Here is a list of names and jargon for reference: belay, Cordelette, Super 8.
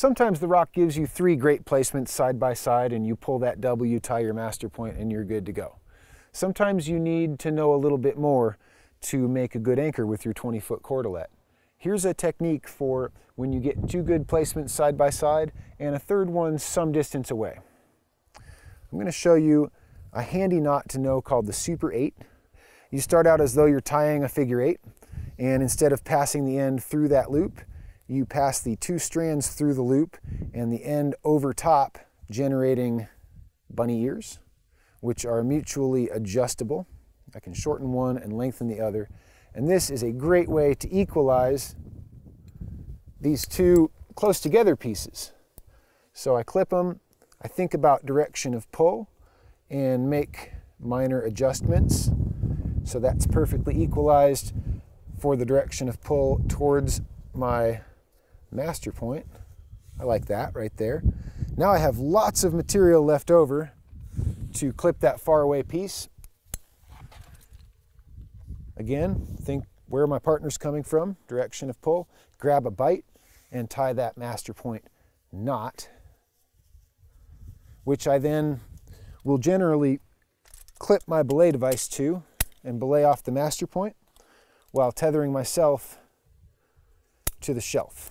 Sometimes the rock gives you three great placements side by side and you pull that W, tie your master point, and you're good to go. Sometimes you need to know a little bit more to make a good anchor with your 20-foot cordelette. Here's a technique for when you get two good placements side by side and a third one some distance away. I'm going to show you a handy knot to know called the Super 8. You start out as though you're tying a figure 8, and instead of passing the end through that loop, you pass the two strands through the loop and the end over top, generating bunny ears, which are mutually adjustable. I can shorten one and lengthen the other. And this is a great way to equalize these two close together pieces. So I clip them, I think about direction of pull and make minor adjustments. So that's perfectly equalized for the direction of pull towards my master point. I like that right there. Now I have lots of material left over to clip that faraway piece. Again, think where my partner's coming from, direction of pull, grab a bite and tie that master point knot, which I then will generally clip my belay device to and belay off the master point while tethering myself to the shelf.